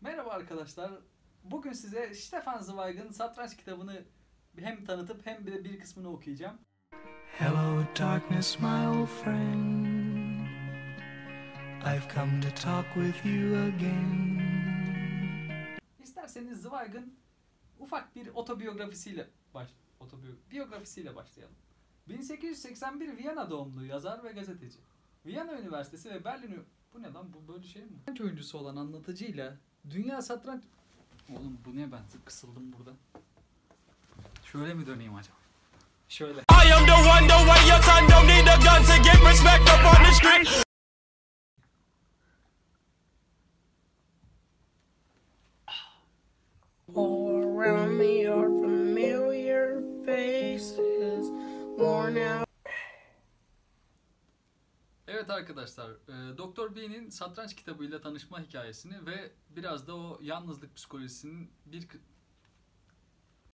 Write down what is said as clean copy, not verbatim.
Merhaba arkadaşlar. Bugün size Stefan Zweig'ın Satranç kitabını hem tanıtıp hem de bir kısmını okuyacağım. Hello darkness my old friend. I've come to talk with you again. İsterseniz Zweig'ın ufak bir biyografisiyle başlayalım. 1881 Viyana doğumlu yazar ve gazeteci. Viyana Üniversitesi ve Berlin Ü... Bu ne lan? Bu böyle şey mi? Satranç oyuncusu olan anlatıcıyla dünya satranç... Oğlum bu ne, ben kısıldım burada. Şöyle mi döneyim acaba? Şöyle. Evet arkadaşlar, Doktor B'nin satranç kitabıyla tanışma hikayesini ve biraz da o yalnızlık psikolojisinin bir